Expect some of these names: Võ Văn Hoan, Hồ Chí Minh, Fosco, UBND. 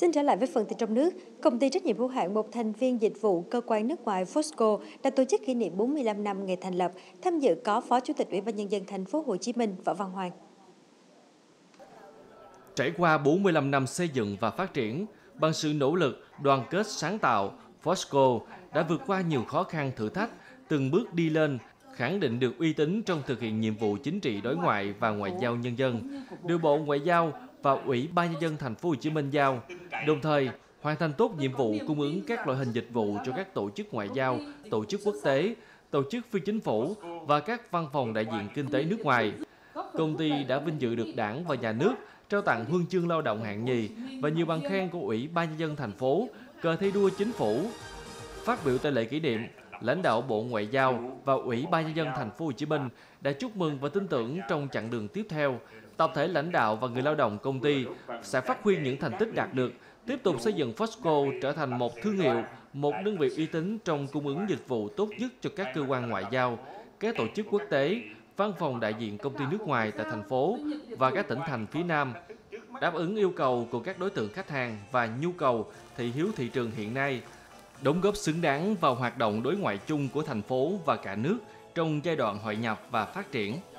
Xin trở lại với phần tin trong nước. Công ty trách nhiệm hữu hạn một thành viên dịch vụ cơ quan nước ngoài Fosco đã tổ chức kỷ niệm 45 năm ngày thành lập. Tham dự có Phó Chủ tịch Ủy ban Nhân dân Thành phố Hồ Chí Minh Võ Văn Hoan. Trải qua 45 năm xây dựng và phát triển, bằng sự nỗ lực, đoàn kết sáng tạo, Fosco đã vượt qua nhiều khó khăn thử thách, từng bước đi lên, khẳng định được uy tín trong thực hiện nhiệm vụ chính trị đối ngoại và ngoại giao nhân dân, được Bộ Ngoại giao và Ủy ban Nhân dân Thành phố Hồ Chí Minh giao, đồng thời hoàn thành tốt nhiệm vụ cung ứng các loại hình dịch vụ cho các tổ chức ngoại giao, tổ chức quốc tế, tổ chức phi chính phủ và các văn phòng đại diện kinh tế nước ngoài. Công ty đã vinh dự được Đảng và Nhà nước trao tặng huân chương lao động hạng nhì và nhiều bằng khen của Ủy ban Nhân dân Thành phố, cờ thi đua chính phủ. Phát biểu tại lễ kỷ niệm, lãnh đạo Bộ Ngoại giao và Ủy ban Nhân dân Thành phố Hồ Chí Minh đã chúc mừng và tin tưởng trong chặng đường tiếp theo, tập thể lãnh đạo và người lao động công ty sẽ phát huy những thành tích đạt được, tiếp tục xây dựng Fosco trở thành một thương hiệu, một đơn vị uy tín trong cung ứng dịch vụ tốt nhất cho các cơ quan ngoại giao, các tổ chức quốc tế, văn phòng đại diện công ty nước ngoài tại thành phố và các tỉnh thành phía Nam, đáp ứng yêu cầu của các đối tượng khách hàng và nhu cầu thị hiếu thị trường hiện nay, đóng góp xứng đáng vào hoạt động đối ngoại chung của thành phố và cả nước trong giai đoạn hội nhập và phát triển.